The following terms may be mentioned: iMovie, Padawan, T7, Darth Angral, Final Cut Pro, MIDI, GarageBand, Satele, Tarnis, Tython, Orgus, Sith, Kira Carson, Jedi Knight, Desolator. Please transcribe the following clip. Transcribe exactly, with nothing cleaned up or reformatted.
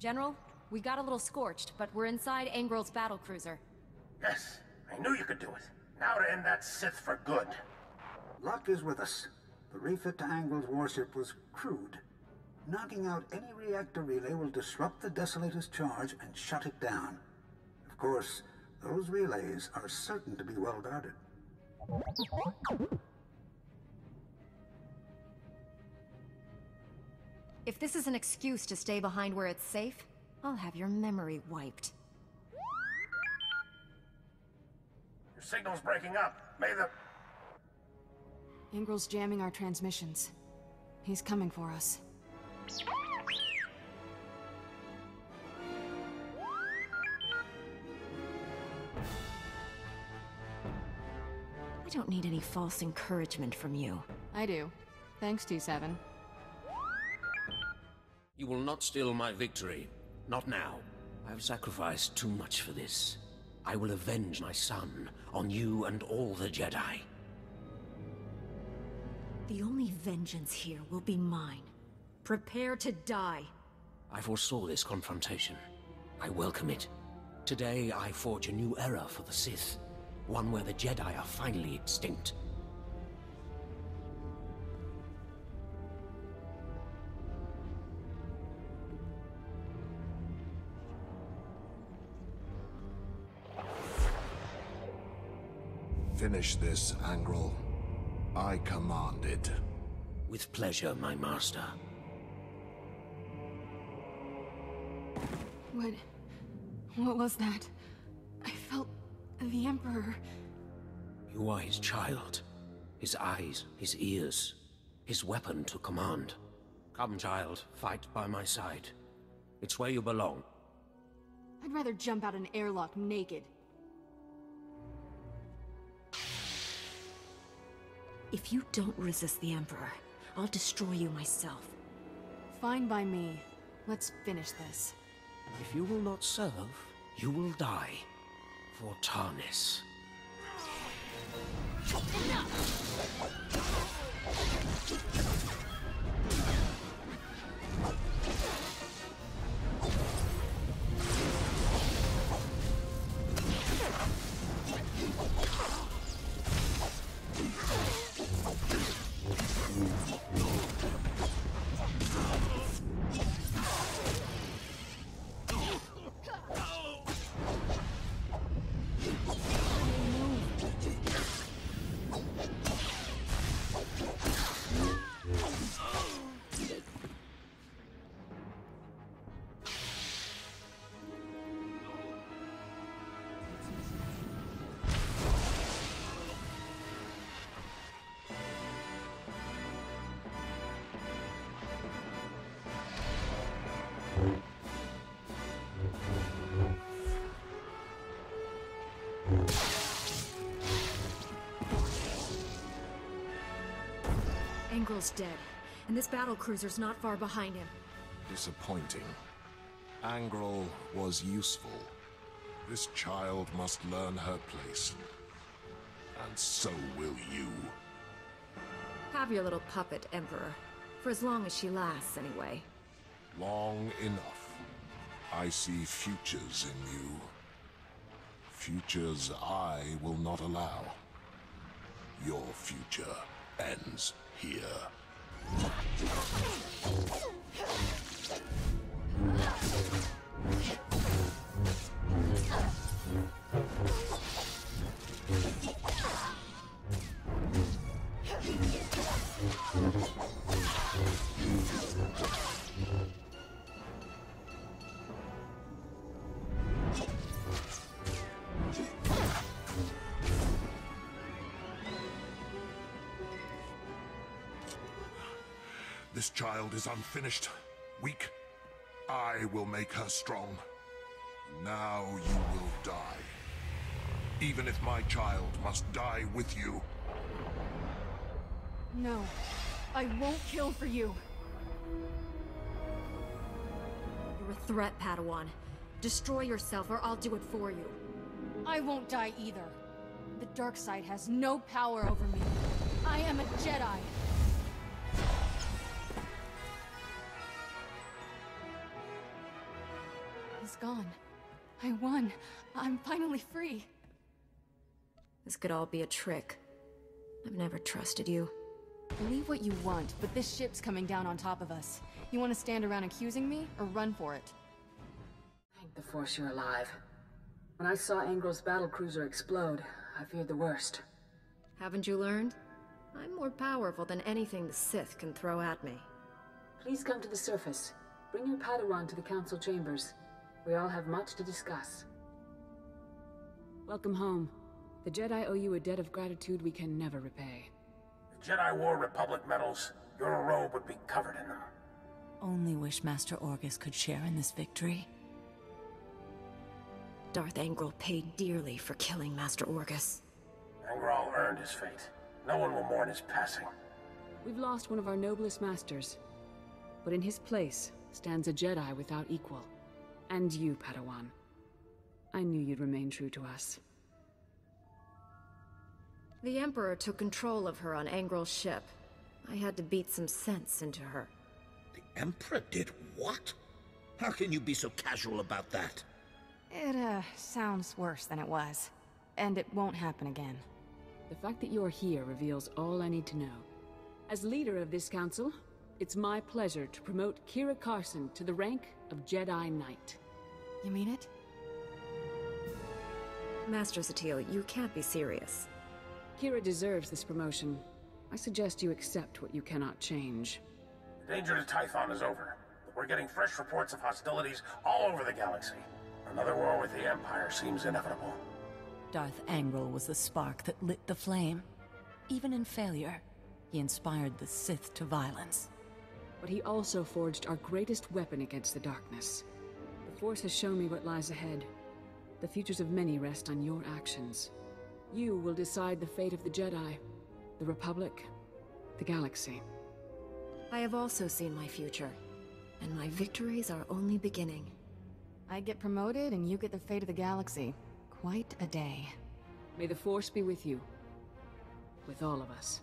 General, we got a little scorched, but we're inside Angral's battlecruiser. Yes, I knew you could do it. Now to end that Sith for good. Luck is with us. The refit to Angral's warship was crude. Knocking out any reactor relay will disrupt the Desolator's charge and shut it down. Of course, those relays are certain to be well guarded. If this is an excuse to stay behind where it's safe, I'll have your memory wiped. Your signal's breaking up. May the... Angral's jamming our transmissions. He's coming for us. I don't need any false encouragement from you. I do. Thanks, T seven. You will not steal my victory. Not now. I have sacrificed too much for this. I will avenge my son on you and all the Jedi. The only vengeance here will be mine. Prepare to die. I foresaw this confrontation. I welcome it. Today I forge a new era for the Sith. One where the Jedi are finally extinct. Finish this, Angral. I command it. With pleasure, my master. What... what was that? I felt... the Emperor... You are his child. His eyes, his ears, his weapon to command. Come, child, fight by my side. It's where you belong. I'd rather jump out an airlock naked. If you don't resist the Emperor, I'll destroy you myself. Fine by me. Let's finish this. If you will not serve, you will die. For Tarnis. Angral's dead, and this battlecruiser's not far behind him. Disappointing. Angral was useful. This child must learn her place. And so will you. Have your little puppet, Emperor. For as long as she lasts, anyway. Long enough. I see futures in you. Futures I will not allow. Your future ends here. This child is unfinished, weak. I will make her strong. Now you will die. Even if my child must die with you. No, I won't kill for you. You're a threat, Padawan. Destroy yourself or I'll do it for you. I won't die either. The dark side has no power over me. I am a Jedi. is gone. I won. I'm finally free. This could all be a trick. I've never trusted you. Believe what you want, but this ship's coming down on top of us. You want to stand around accusing me, or run for it? Thank the Force you're alive. When I saw Angral's battlecruiser explode, I feared the worst. Haven't you learned? I'm more powerful than anything the Sith can throw at me. Please come to the surface. Bring your Padawan to the Council Chambers. We all have much to discuss. Welcome home. The Jedi owe you a debt of gratitude we can never repay. If Jedi wore Republic medals, your robe would be covered in them. Only wish Master Orgus could share in this victory. Darth Angral paid dearly for killing Master Orgus. Angral earned his fate. No one will mourn his passing. We've lost one of our noblest masters. But in his place stands a Jedi without equal. And you, Padawan. I knew you'd remain true to us. The Emperor took control of her on Angral's ship. I had to beat some sense into her. The Emperor did what? How can you be so casual about that? It, uh, sounds worse than it was. And it won't happen again. The fact that you're here reveals all I need to know. As leader of this council, it's my pleasure to promote Kira Carson to the rank of Jedi Knight. You mean it? Master Satele, you can't be serious. Kira deserves this promotion. I suggest you accept what you cannot change. The danger to Tython is over, but we're getting fresh reports of hostilities all over the galaxy. Another war with the Empire seems inevitable. Darth Angral was the spark that lit the flame. Even in failure, he inspired the Sith to violence. But he also forged our greatest weapon against the darkness. The Force has shown me what lies ahead. The futures of many rest on your actions. You will decide the fate of the Jedi, the Republic, the galaxy. I have also seen my future, and my victories are only beginning. I get promoted and you get the fate of the galaxy. Quite a day. May the Force be with you. With all of us.